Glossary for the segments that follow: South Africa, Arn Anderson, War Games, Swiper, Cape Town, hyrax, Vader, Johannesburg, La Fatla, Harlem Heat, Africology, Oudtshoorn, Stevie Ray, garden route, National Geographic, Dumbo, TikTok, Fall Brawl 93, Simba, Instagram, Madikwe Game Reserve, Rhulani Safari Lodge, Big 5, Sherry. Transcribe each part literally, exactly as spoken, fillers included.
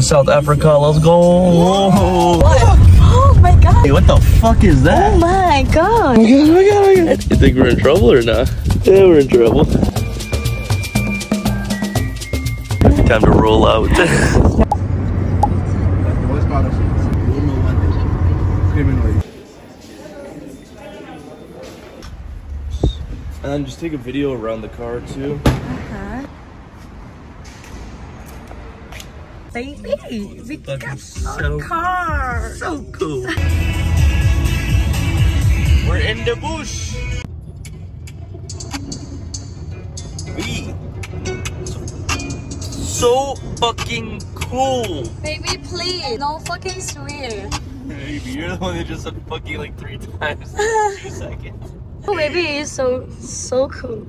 South Africa, let's go! Whoa. What? Oh my god! Hey, what the fuck is that? Oh my god! Oh my god, oh my god. You think we're in trouble or not? Yeah, we're in trouble. Time to roll out. And then just take a video around the car too. Uh-huh. Baby, we got a so car. So cool. We're in the bush. We so fucking cool. Baby, please, no fucking swear. Baby, you're the one that just said fucking like three times in two seconds. Oh, baby, it's so so cool.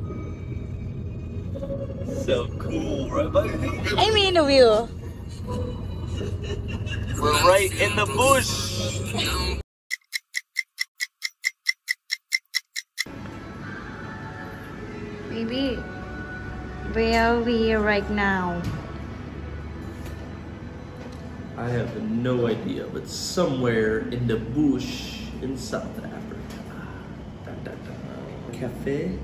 So cool, right? I mean the wheel. We're right in the bush! Baby, where are we right now? I have no idea, but somewhere in the bush in South Africa. Da, da, da. Cafe.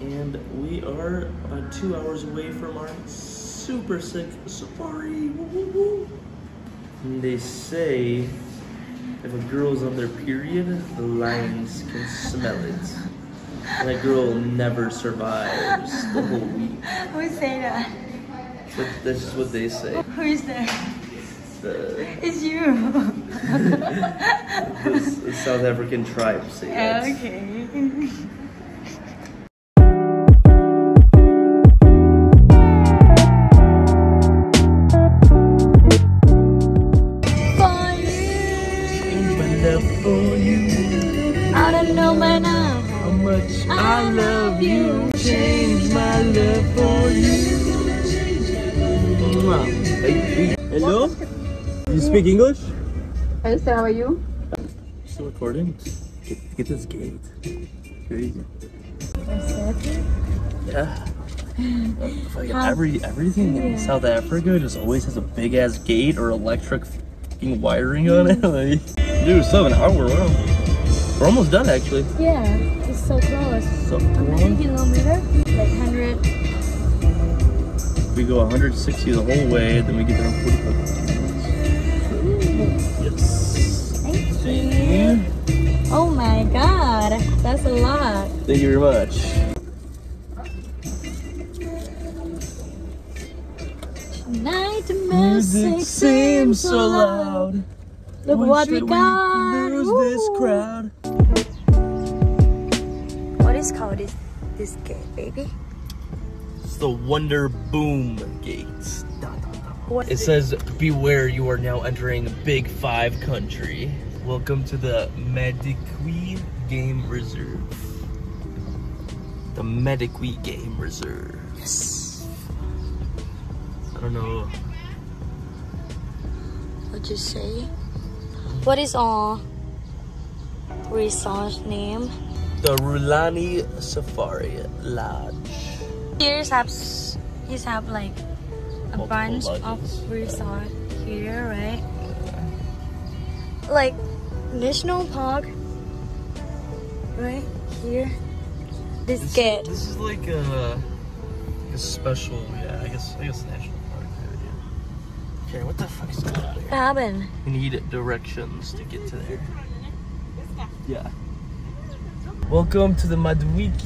And we are about two hours away from our super sick safari. Woo, woo, woo. And they say if a girl's on their period, the lions can smell it. And a girl never survives the whole week. Who say that? But that's just what they say. Who is there? The, it's you. the, the South African tribe say that. Okay. Hello? You speak English? Hey, sir, how are you? Still recording? Get, get this gate. Crazy. I said it? Yeah. Like every, everything yeah. in South Africa just always has a big ass gate or electric fucking wiring on it. Like, dude, it's still an hour. Wow. We're almost done actually. Yeah, it's so close. So close. ten kilometers? Like one hundred. We go one hundred sixty the whole way, then we get there in forty-five minutes. Yes. Thank you. Oh my god, that's a lot. Thank you very much. Night music seems so loud. Look what we got. Lose this crowd. What is called this this gate, baby? The Wonder Boom Gates. Dun, dun, dun. It says, beware, you are now entering Big Five country. Welcome to the Madikwe Game Reserve. The Madikwe Game Reserve. Yes. I don't know. What'd you say? What is our resort name? The Rhulani Safari Lodge. Here's have, he's have like a Multiple bunch lodges. of resorts here, right? Like national park, right here. This, this gate. This is like a, a special, yeah. I guess I guess national park. Yeah. Okay, what the fuck is going on here? What happened? We need directions to get to there. Yeah. Welcome to the Madikwe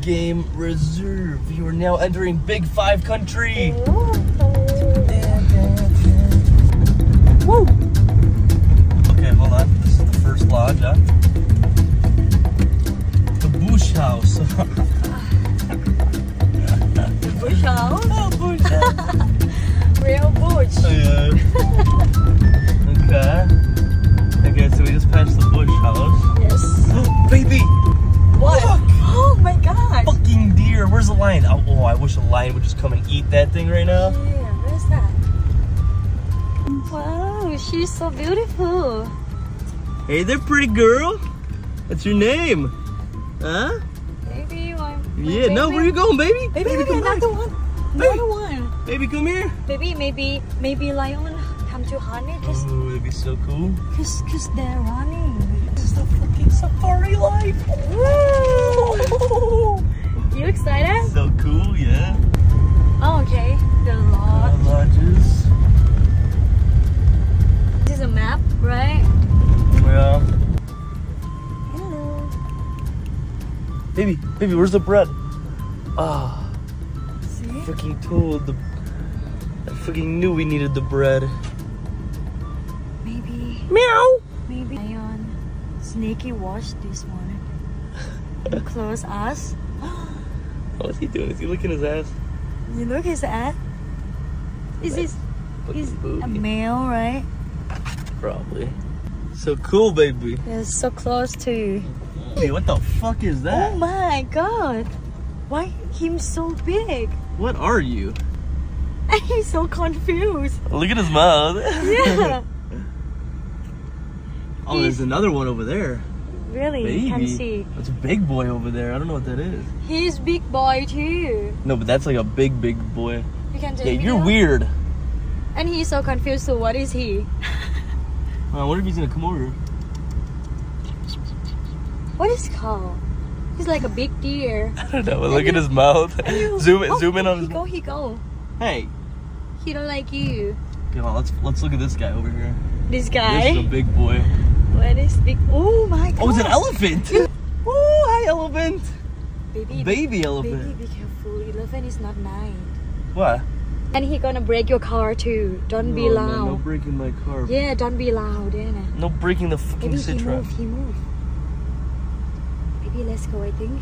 Game Reserve. You are now entering Big Five country. Woo! Okay, hold on. This is the first lodge, huh? The bush house. The bush house? Oh, bush house. Real bush. Yeah. Okay. Okay, so we just passed the bush house. Yes. Oh, baby! What? Look! Oh my god! Fucking deer! Where's the lion? Oh, oh, I wish a lion would just come and eat that thing right now. Yeah, where's that? Wow, she's so beautiful. Hey there, pretty girl. What's your name? Huh? Baby, you want? Yeah, baby. No, where you going, baby? Baby, baby, baby another one. Another one. Baby, come here. Baby, maybe, maybe lion come to honey. Oh, it'd be so cool. Cause, cause they're running. This is the freaking safari life. Woo! You excited? So cool, yeah. Oh, okay. The lodge. The lodges. This is a map, right? Well. Hello. Baby, baby, where's the bread? Ah. Oh. I freaking told the. I freaking knew we needed the bread. Maybe. Meow! Maybe Lion Snakey watched this one. Close us. What's he doing? Is he licking his ass? You look his ass? Is this. Is a male, right? Probably. So cool, baby. They're so close to you. Hey, what the fuck is that? Oh my god! Why him so big? What are you? I'm so confused. Look at his mouth. Yeah. Oh, he's... there's another one over there. Really? Baby. Can see. That's a big boy over there. I don't know what that is. He's big boy too. No, but that's like a big, big boy. You can take yeah, you're out. Weird. And he's so confused. So what is he? I wonder if he's gonna come over. What is he called? He's like a big deer. I don't know. Look at his mouth. Zoom in, zoom in on his mouth. He go, he go. Hey. He don't like you. Come on, let's let's look at this guy over here. This guy. This is a big boy. What is big? Oh my god. Oh, it's an elephant. Woo! Hi, elephant. Baby. Baby elephant. Baby, be careful. Elephant is not nice. What? And he gonna break your car too. Don't be loud. No breaking my car. Yeah, don't be loud, Anna. No breaking the fucking Citra. He moved. He moved. Let's go. I think,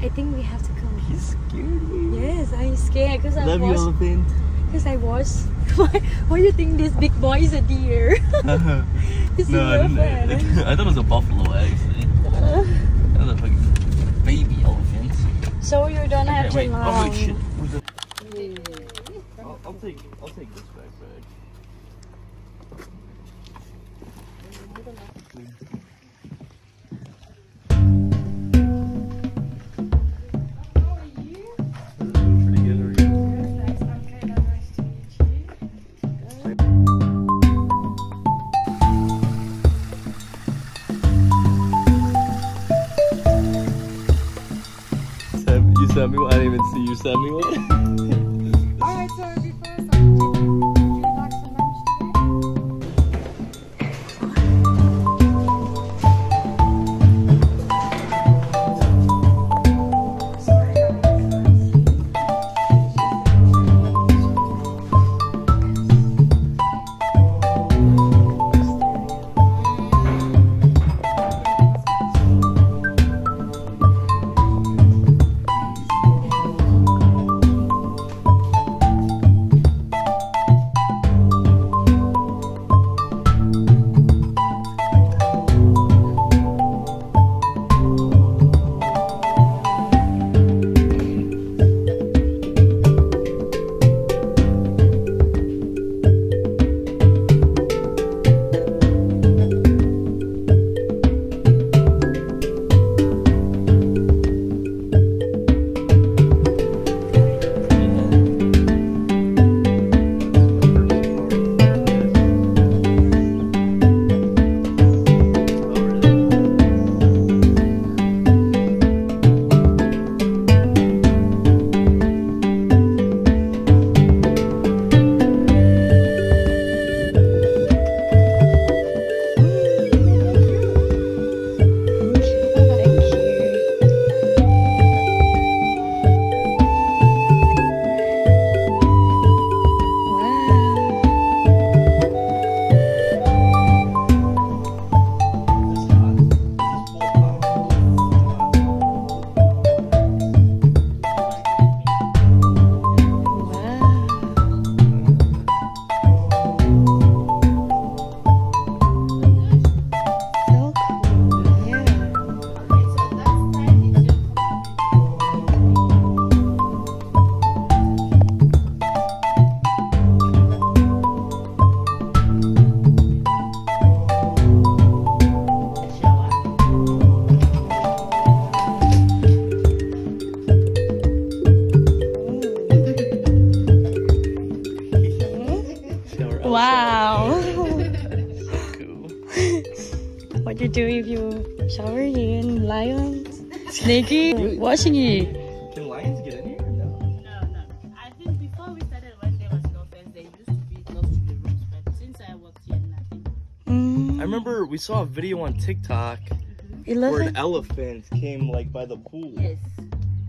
I think we have to go. You scared me. Yes, I'm scared because I love was. Love you, elephant. Because I was. Why? Why do you think this big boy is a deer? Uh, this no, is I, didn't, I, I, I thought it was a buffalo actually. Uh, that was a fucking baby elephant. So you don't okay, have wait, to lie. Oh wait, shit. Where's the... yeah. I'll, I'll take. I'll take this backpack. I didn't even see you send me one. Alright, so before I Wow. So cool. What do you do if you shower in lions? Snakey? Really? Washing it. Can lions get in here? No. No, no. I think before we started, when there was no fence, there used to be close to the rooms, but since I worked here, nothing. Mm. I remember we saw a video on TikTok mm-hmm. where an elephant came like by the pool. Yes.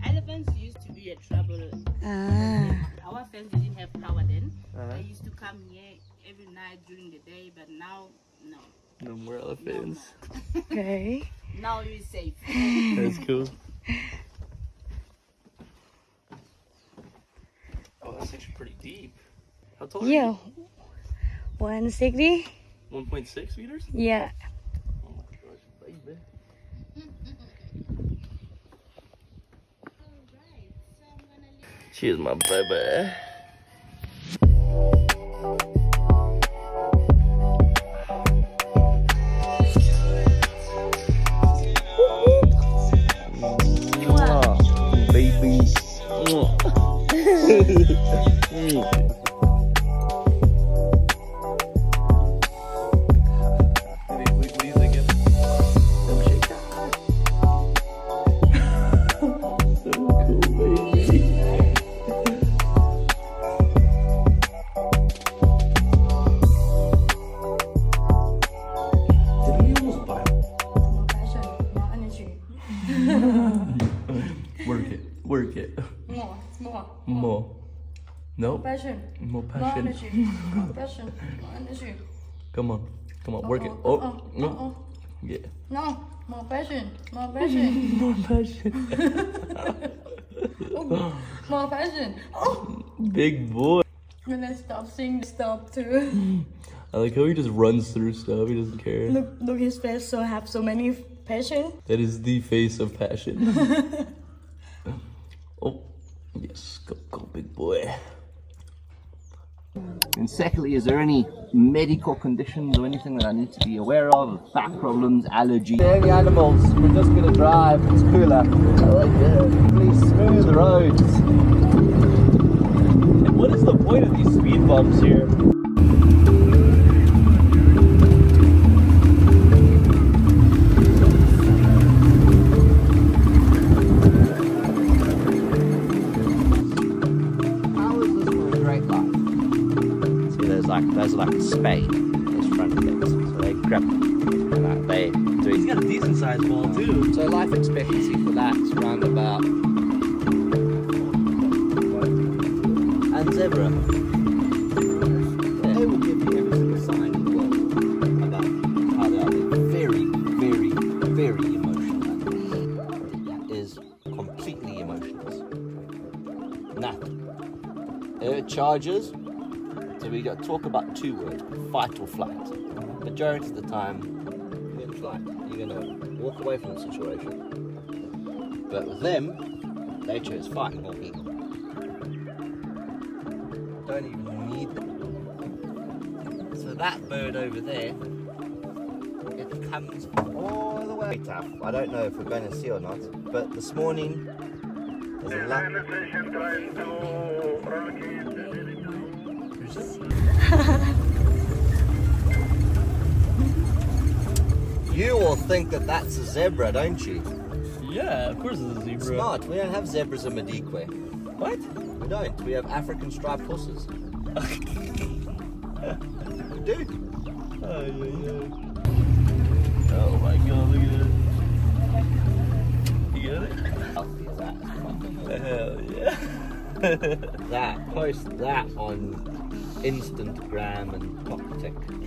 Elephants used to be a trouble. Ah. Our fence didn't have power then. Uh-huh. They used to come here every night during the day, but now, no. No more elephants. No, no. Okay. Now you're safe. That's cool. Oh, that's actually pretty deep. How tall yeah. are you? one sixty. one point six meters? Yeah. Oh my gosh, baby. She's my baby. Baby. Passion. More passion. More energy. More passion. More energy. Come on. Come on. Uh-oh. Work it. Oh. Uh-oh. No. Uh-oh. Yeah. No. More passion. More passion. More passion. Oh. More passion. Oh. Big boy. When I stop singing, stop too. I like how he just runs through stuff. He doesn't care. Look, look, his face so have so many passion. That is the face of passion. Oh. Yes. Go, go, big boy. And secondly, is there any medical conditions or anything that I need to be aware of? Back problems, allergies? Dairy animals, we're just going to drive, it's cooler. I like it. Please smooth the roads. And what is the point of these speed bumps here? Those are like a spade, those front legs, so they grab them and like they do it. He's got a decent sized ball too. So life expectancy for that is round about. And zebra. They will give you every single sign in the world about how they are very, very, very emotional. That is completely emotionless. Nothing. It charges. So we got to talk about two words, fight or flight. The majority of the time, you're going to flight. You're going to walk away from the situation. But with them, they chose fight, not eat. Don't even need them. So that bird over there, it comes all the way tough. I don't know if we're going to see or not, but this morning, there's a lot. You all think that that's a zebra, don't you? Yeah, of course it's a zebra. It's not. We don't have zebras in Madikwe. What? We don't. We have African striped horses. We do. Oh, yeah, yeah. Oh my god, look at that. You get it? Healthy as that. Hell yeah. That. Post that on Instagram and TikTok.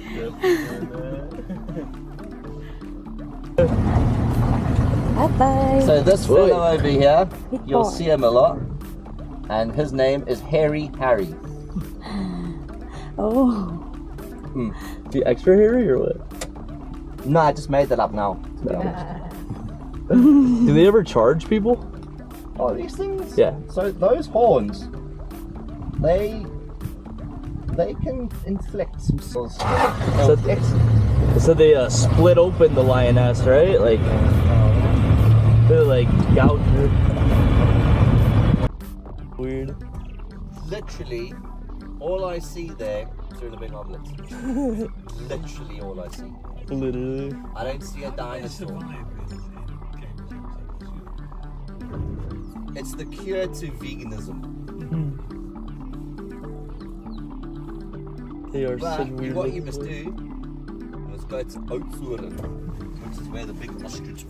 Bye bye. So this Whoa. fellow over here, you'll see him a lot, and his name is Hairy Harry. Oh. Mm. Do you extra hairy or what? No, I just made that up now. So. Yeah. Do they ever charge people? Oh, these things? Yeah. So those horns, they. They can inflict some sort of so, th so they uh, split open the lioness, right? Like they're like gouged. Weird. Literally, All I see there is a big omelette. Literally all I see. Literally. I don't see a dinosaur. It's the cure to veganism. They are but such weird. What you must do is go to Oudtshoorn, which is where the big ostrich.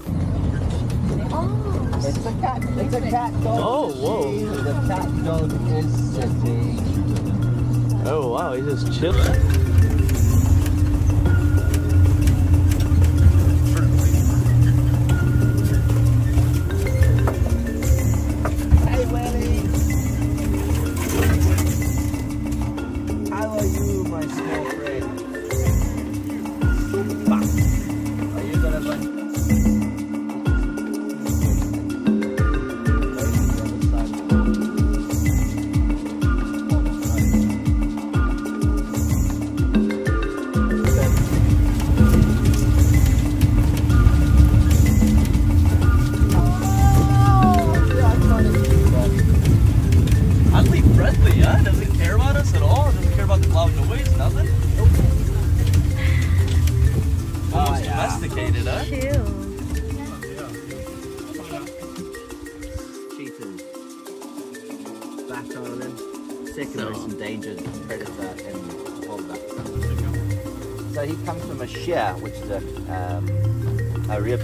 Oh, it's a cat. It's a cat dog. Oh, whoa. The cat dog is sitting. Oh, wow. He's just chilling.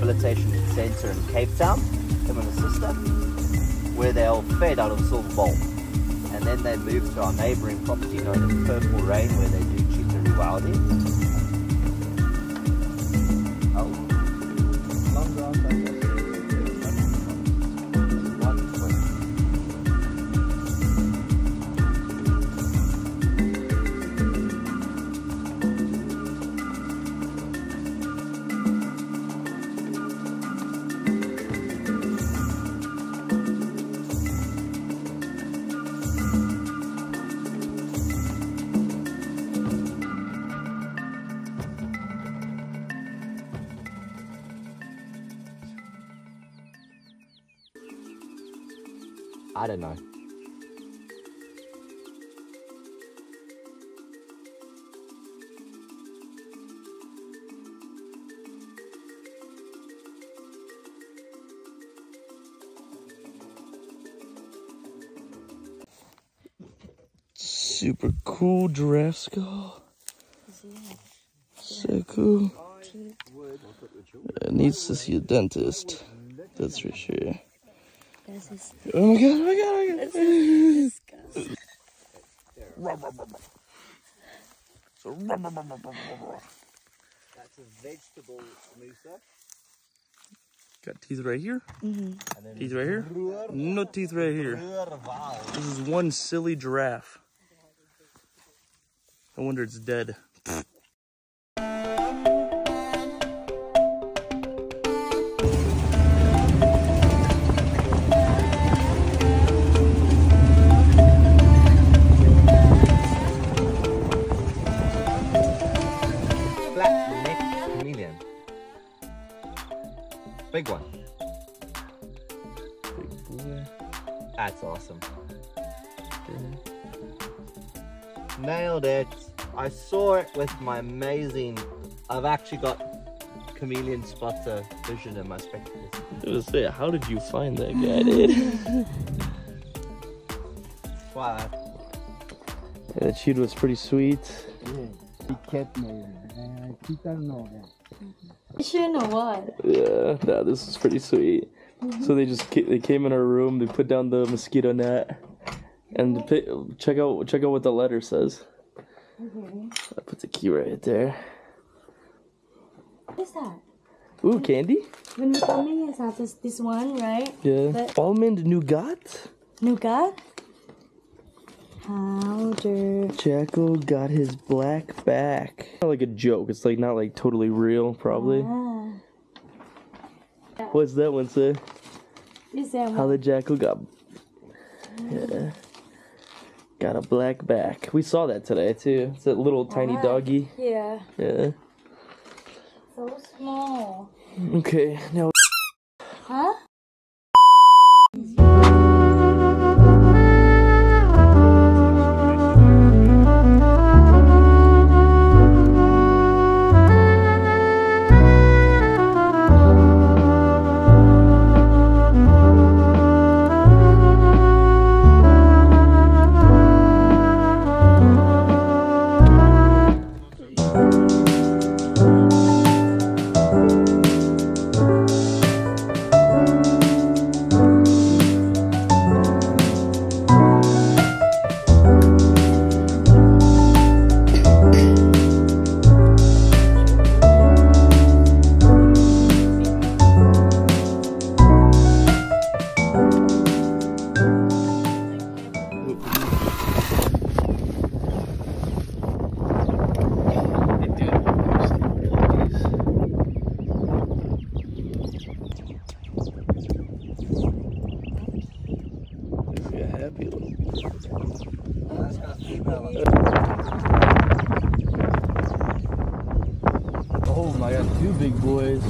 Rehabilitation center in Cape Town, him and his sister, where they all fed out of a silver bowl. And then they moved to our neighboring property known as Purple Rain, where they do cheetah rewilding. Oh. I don't know. Super cool giraffe skull. Yeah. So cool. It needs to see a dentist. That's for sure. Oh my god, oh my god, oh my god. It's disgusting. That's a vegetable moosa. Got teeth right here. Mm-hmm. Teeth right here. No teeth right here. This is one silly giraffe. I wonder it's dead. Big one. Big boy. That's awesome. Yeah. Nailed it. I saw it with my amazing... I've actually got chameleon spotter vision in my spectacles. I was saying, how did you find that guy, dude? Wow. Yeah, that shoot was pretty sweet. Yeah. He kept me. He doesn't know that. Sure, know what? Yeah, nah, this is pretty sweet. Mm-hmm. So they just ca they came in our room. They put down the mosquito net, and pick, check out check out what the letter says. Mm-hmm. I put the key right there. What's that? Ooh, candy. When we come in, it's not this this one, right? Yeah. But almond nougat. Nougat. Powder. Jackal got his black back. It's not like a joke. It's like not like totally real, probably. Ah. What's that one say? Is that one? How the jackal got... Yeah. Got a black back. We saw that today, too. It's that little tiny ah. doggy. Yeah. Yeah. So small. Okay, now... Huh? Thank you. big boys.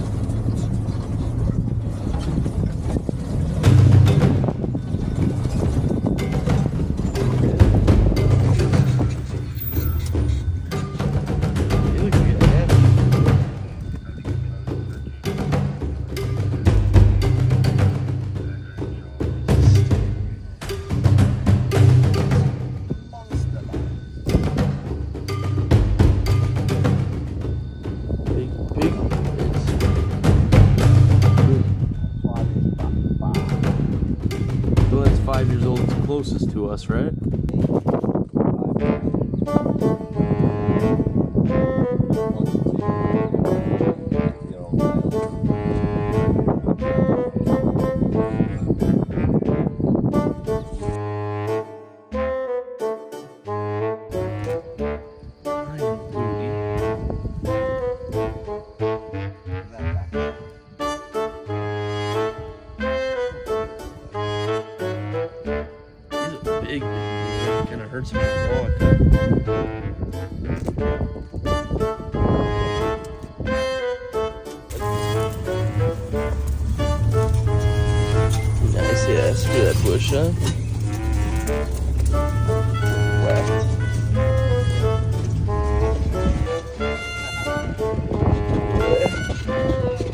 Closest to us, right?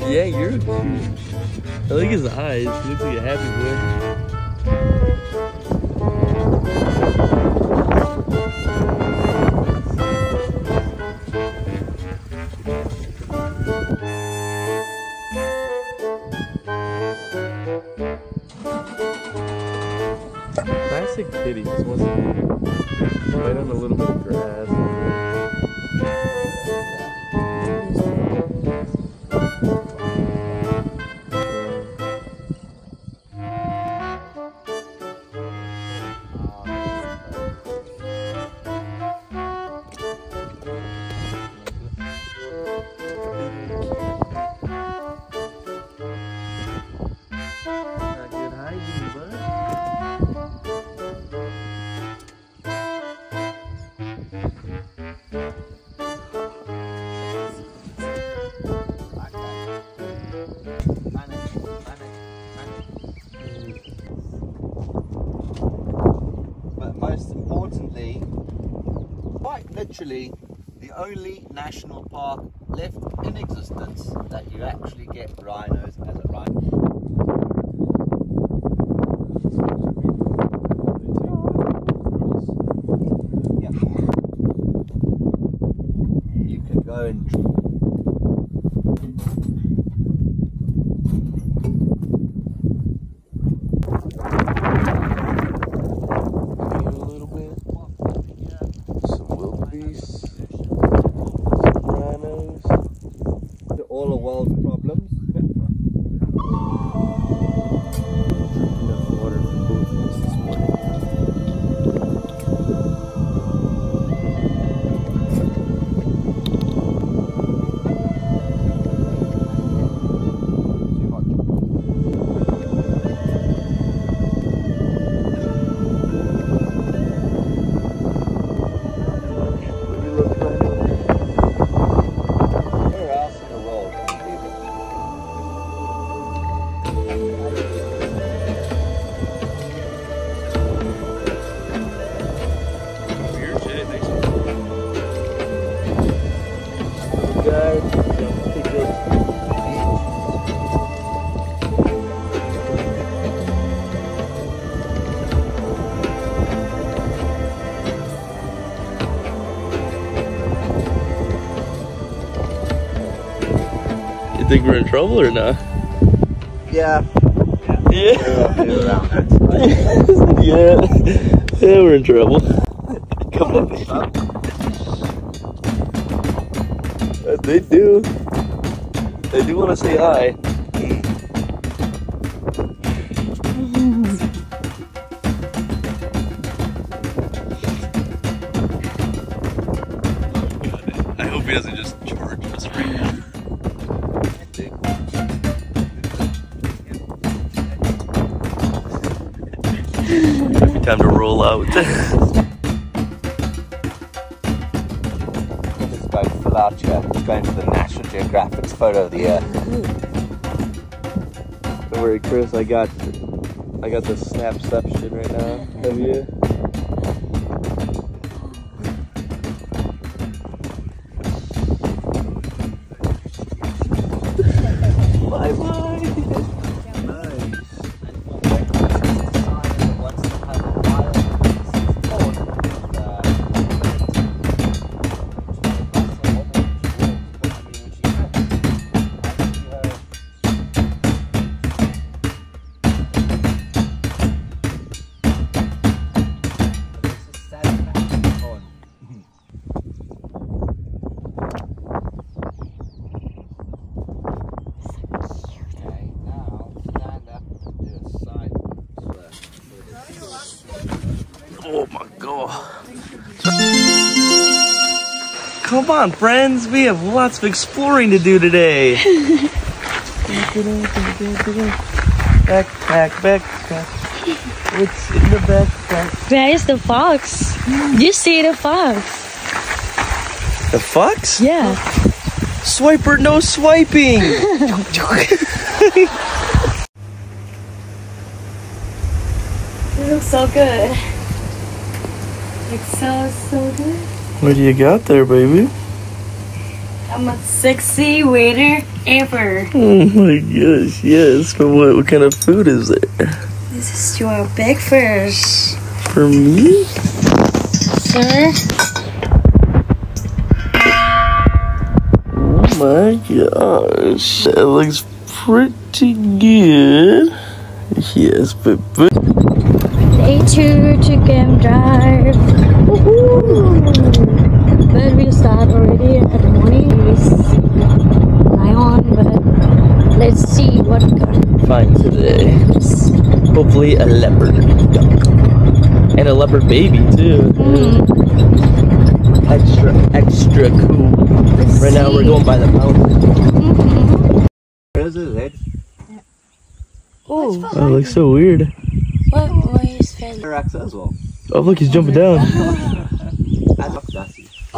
Yeah, you're huge. I like his eyes. He looks like a happy boy. Classic kitty just wants to be right on a little bit of grass. Literally the only national park left in existence that you actually get rhinos as a rhino. Yeah. You can go and think we're in trouble or not? Yeah. Yeah. Yeah. Yeah. Yeah, we're in trouble. Come on. They do. They do want to say hi. I hope he doesn't just charge us right now. Time to roll out. about here. It's going to the National Geographic's photo of the year. Mm-hmm. Don't worry, Chris. I got, I got the snap stuff shit right now. Have you? Come on, friends, we have lots of exploring to do today. Backpack, backpack. What's in the backpack? Where is the fox? You see the fox. The fox? Yeah. Swiper, no swiping. It looks so good. It sounds so good. What do you got there, baby? I'm a sexy waiter ever. Oh my gosh, yes. But what, what kind of food is there? This is your breakfast. For me? Sir? Oh my gosh. That looks pretty good. Yes, but... but. Day two to Game Drive. Woohoo! But we start already at the morning. It's nine, but let's see what we can find today. Hopefully a leopard and a leopard baby too. Mm-hmm. Extra, extra cool. Let's right see. Now we're going by the mountain. Mm-hmm. Where is it, Red? Yeah. Oh, that looks so weird. What was Rex as well? Oh look, he's jumping down.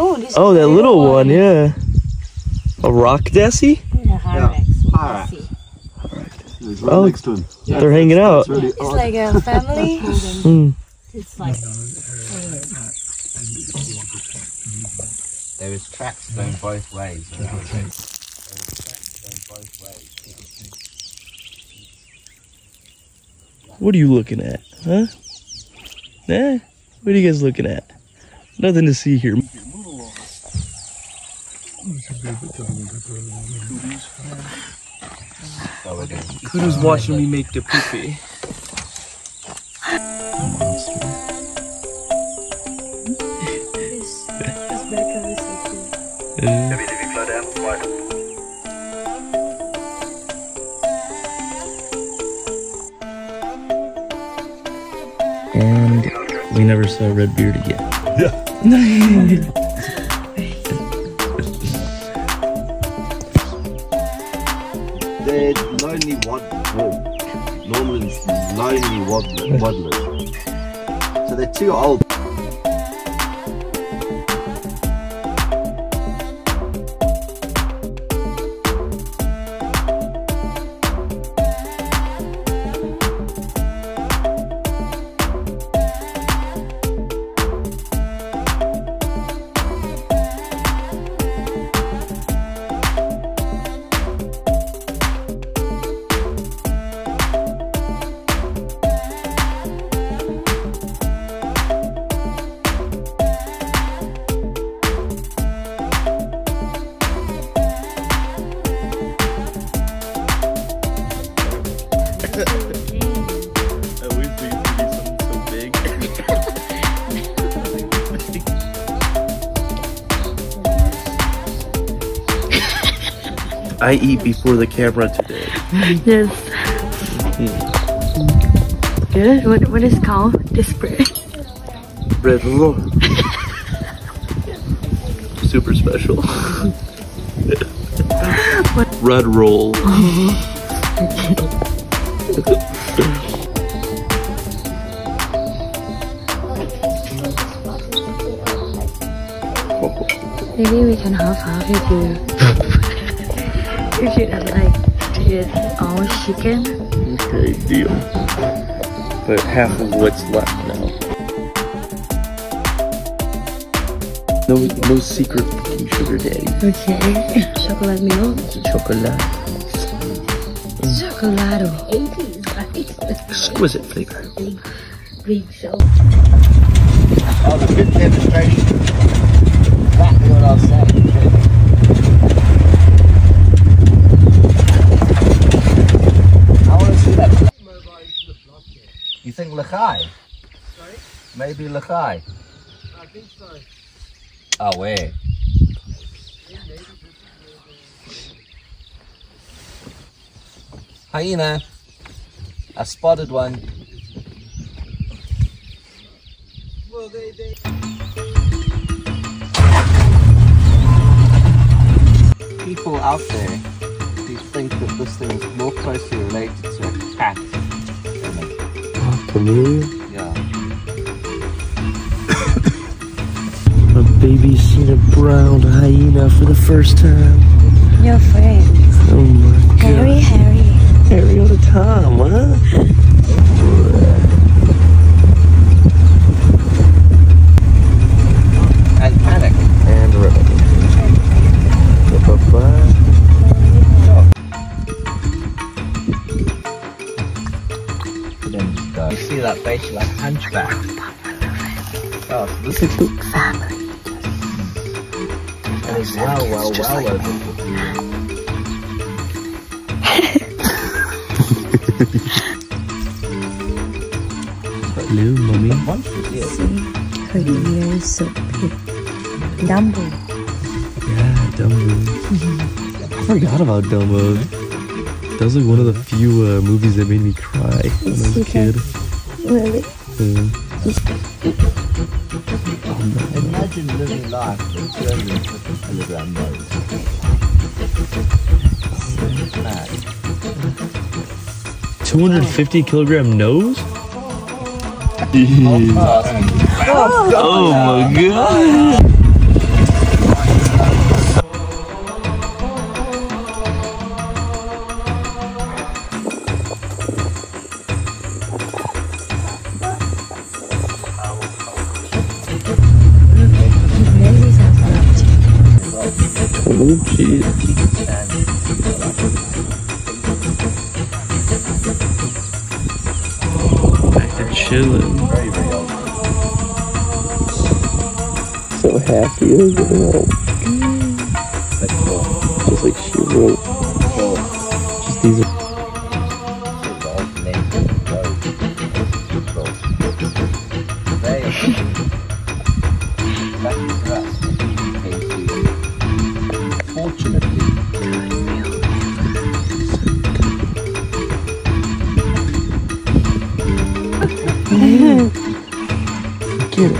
Oh, this oh, that little one. one, yeah. A rock desi? No, hyrax. Hyrax. Hyrax. Oh, next to him. Yeah. They're hanging out. It's, really it's like a family. mm. It's like. There is tracks going both ways. There is tracks going both ways. What are you looking at, huh? Eh? What are you guys looking at? Nothing to see here. Kudu's watching me make the poopy. And we never saw Redbeard again. Yeah. Lonely waddler. Normally lonely waddler. waddler. So they're too old. I eat before the camera today. Yes. Mm-hmm. Good. What, what is it called? This bread. Bread roll. Super special. What? Red roll. Oh. Maybe we can half-half if you if you don't like to eat all chicken. Okay, deal. But half of what's left now. No, no secret sugar daddy. Okay. Chocolate milk. Chocolate. Chocolado. Exquisite flavor. I believe so. That was a good demonstration. Exactly what I was saying. You think Lakhai? Sorry? Maybe Lakhai. I think so. Oh, where? Hyena. I spotted one. Well, they, they... People out there who think that this thing is more closely related to a cat. Familiar? Yeah. My baby's seen a brown hyena for the first time. Your friend. Oh my god. Harry, Harry. Harry all the time, huh? And panic. And ribbon. Ba-ba-ba. You see that face, you're like hunchback. Oh, so this is big family. That is wow, wow, wow, wow. Hello, mommy. See, her ear is so big. Dumbo. Yeah, Dumbo. I forgot about Dumbo. That was like one of the few uh, movies that made me cry when I was a kid. Really? Yeah. Imagine living life with fifty kilogram nose. two hundred fifty kilogram nose? Oh, oh my god! Oh jeez. Back to chilling. So happy as well. Just like she wrote. Just these are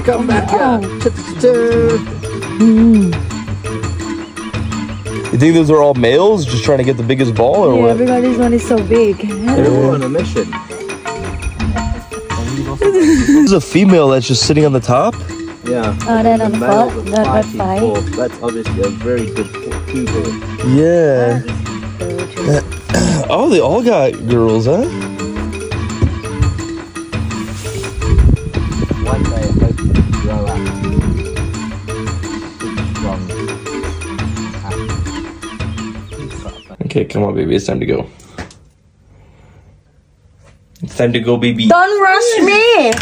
come back up. You think those are all males just trying to get the biggest ball or yeah, what? Everybody's one is so big. They're all on a mission. There's a female that's just sitting on the top? Yeah. Oh, then on the top, not fight. That's obviously a very good cougar. Yeah. Uh, oh, they all got girls, huh? Okay, come on, baby. It's time to go. It's time to go, baby. Don't rush me!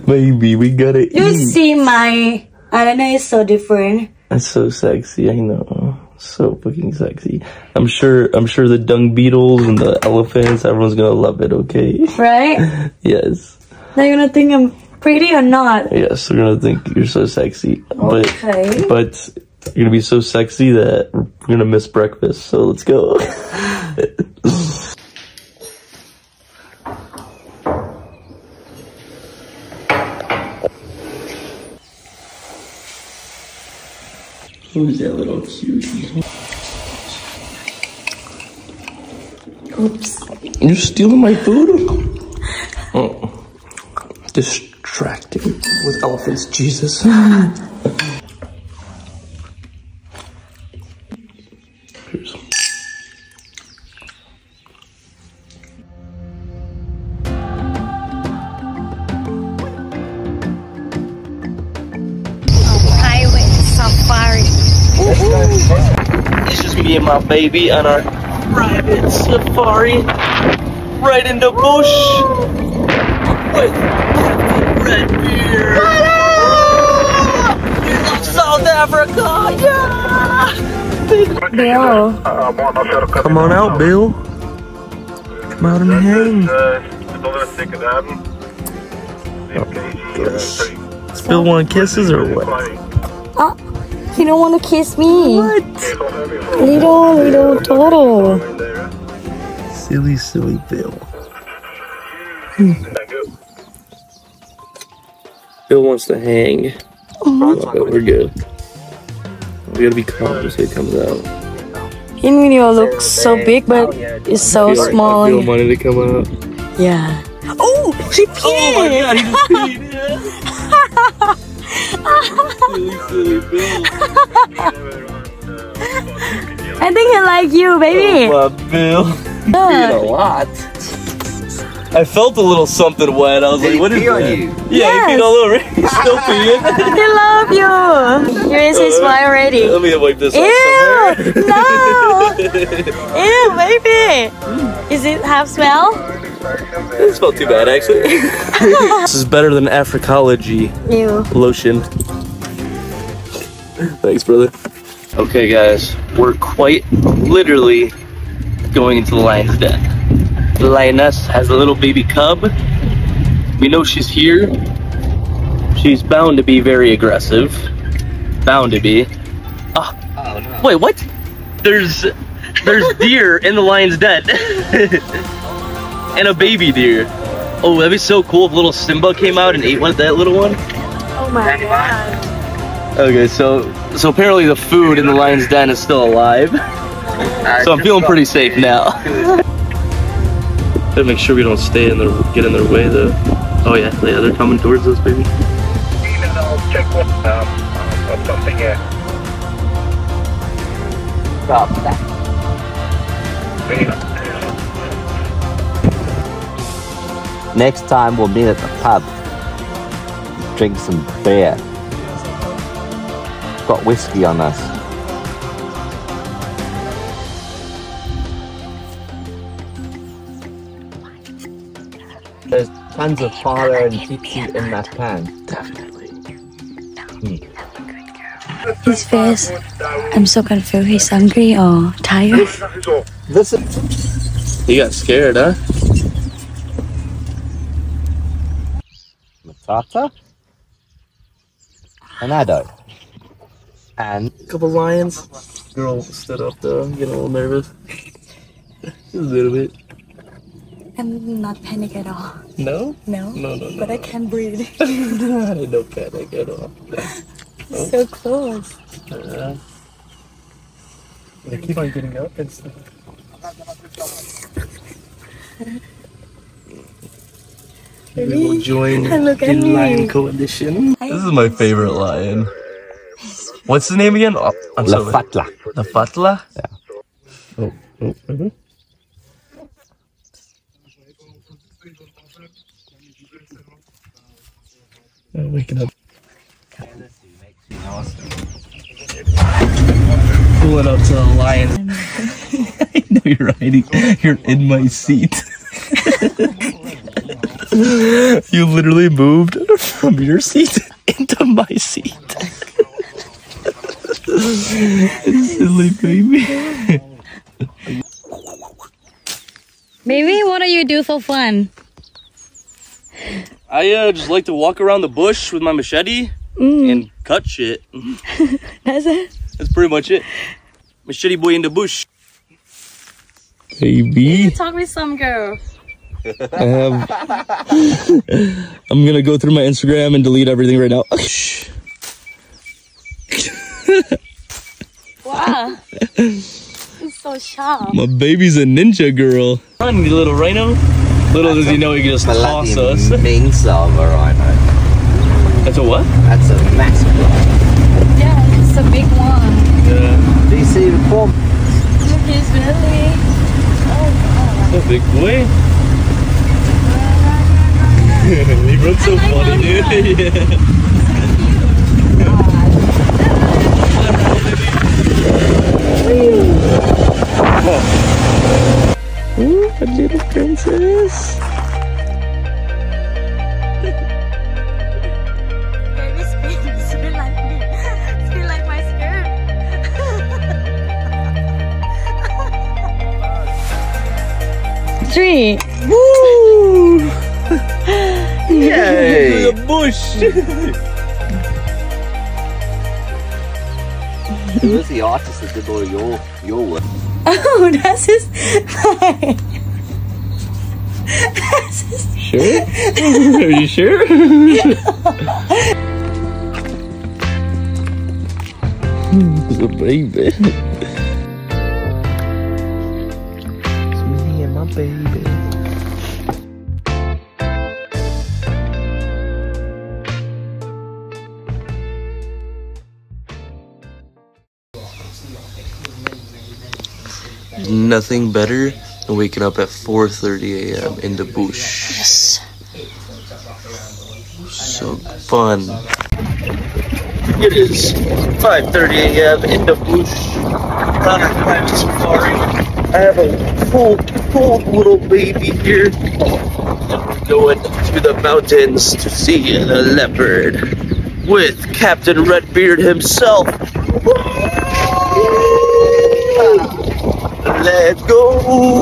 Baby, we gotta you eat. You see my... I don't know, it's so different. It's so sexy, I know. So fucking sexy. I'm sure I'm sure the dung beetles and the elephants, everyone's gonna love it, okay? Right? Yes. They're gonna think I'm pretty or not? Yes, they're gonna think you're so sexy. Okay. But... but you're gonna be so sexy that we're gonna miss breakfast, so let's go. Who's that little cutie? Oops. You're stealing my food? Oh. Distracting with elephants, Jesus. Peace. Highway safari. It's just me and my baby on our private safari right in the bush with red beer. Hello! South Africa, yeah! Bill. Come on out, Bill. Come out and hang. Oh, does Bill want kisses or what? Oh, he don't want to kiss me. What? Little, little turtle. Silly, silly Bill. Bill wants to hang. Oh, but we're good. We gotta be calm as it comes out. In video looks so big, but it's so small. Bill wanted to come out. Yeah. Oh, she peed! Oh my God, he just peed, yeah. I think I like you, baby. Oh, my Bill. You peed a lot. I felt a little something wet. I was Did like, what is that? You? Yeah, you yes. peed all over. He's still peeing. I love you. Your ass is fine already. Let me wipe this Ew, off somewhere. No. Ew, baby. Mm. Is it half smell? It doesn't smell too bad, actually. This is better than Africology Ew. Lotion. Thanks, brother. Okay, guys. We're quite literally going into the lion's den. The lioness has a little baby cub. We know she's here. She's bound to be very aggressive. Bound to be. Ah. Oh, no. Wait, what? There's there's deer in the lion's den. And a baby deer. Oh, that'd be so cool if little Simba came out and ate one, that little one. Oh my God. Okay, so so apparently the food in the lion's den is still alive. So I'm feeling pretty safe now. Gotta make sure we don't stay in their, get in their way though. Oh yeah, yeah, they're coming towards us, baby. Stop that. Next time we'll meet at the pub. Drink some beer. Got whiskey on us. There's tons of Faro and Titi in that pan. Definitely. Hmm. His face, I'm so confused. He's hungry or tired? This is... He got scared, huh? Matata? An addo. And a couple lions. Girl stood up though. I'm getting a little nervous. Just a little bit. I'm not panic at all. No? No. No, no, no. But I can't breathe. No panic at all. No. So close. Uh, they keep on getting up and stuff. Maybe we'll join the Lion Coalition. I this is my favorite lion. What's the name again? Oh, I'm La Fatla. La Fatla? Yeah. Oh, oh, mm-hmm. I'm waking up. Pulling up to the lion. I know you're riding. You're in my seat. You literally moved from your seat into my seat. Silly baby. Baby, what do you do for fun? I uh, just like to walk around the bush with my machete mm. and cut shit. That's it? That's pretty much it. Machete boy in the bush. Baby. You talk with some girl. I have... I'm gonna go through my Instagram and delete everything right now. Wow. He's so sharp. My baby's a ninja girl. Run, you little rhino. Little does he know he can just toss us. That's a what? That's a massive one. Yeah, it's a big one. Yeah. Do you see the form? is really. Oh, God. So big boy. He runs so funny, dude. Yeah. So cute. Oh. Ooh, a little princess. Tree. Woo! Yay! The bush. Who is the artist that did all your your work? Oh, that's his. That's his. Sure? Are you sure? The baby. Baby. Nothing better than waking up at four thirty a m in the bush. Yes. So fun. It is five thirty a m in the bush. Madikwe Safari. I have a cold, cold little baby here. I'm going to the mountains to see the leopard with Captain Redbeard himself. Let's go.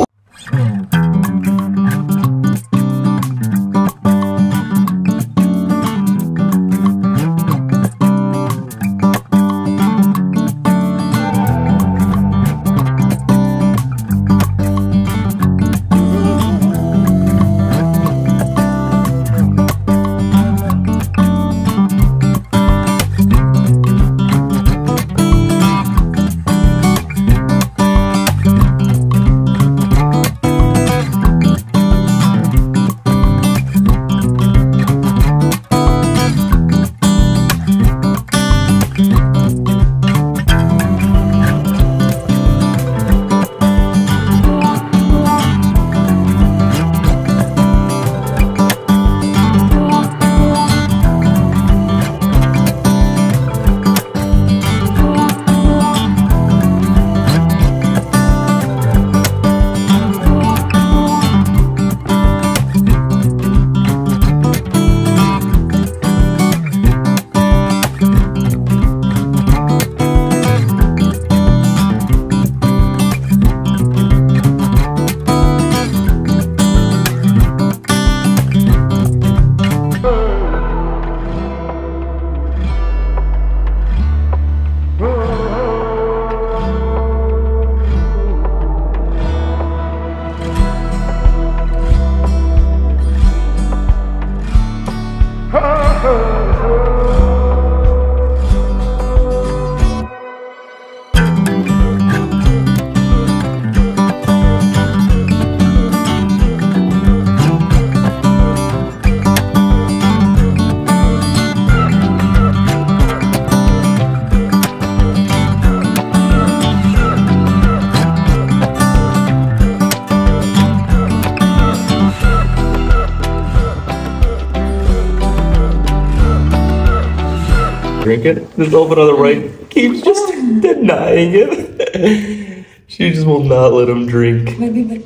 Drink it. This over on the right keeps just denying it. She just will not let him drink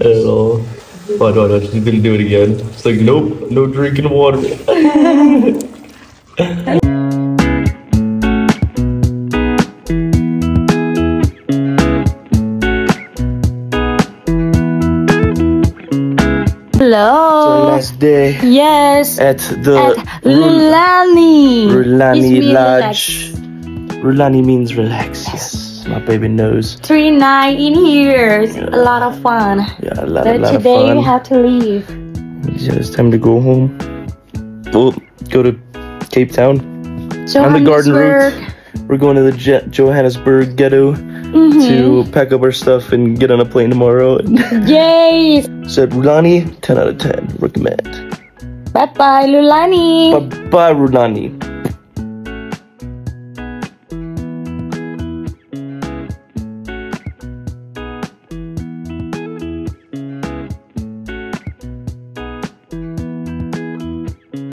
at all. Oh no, no, she didn't do it again. She's like, nope, no drinking water. Day yes at the at Rhulani Rhulani Lodge. Rhulani means relax. Yes. Yes, my baby knows. Three night in here, it's yeah. a lot of fun. Yeah, a lot, but a lot of fun. Today we have to leave. Yeah, it's time to go home. We'll go to Cape Town on the garden route. We're going to the Je Johannesburg ghetto. Mm-hmm. To pack up our stuff and get on a plane tomorrow. Yay! Said Rhulani, ten out of ten. Recommend. Bye bye, Rhulani. Bye bye, Rhulani.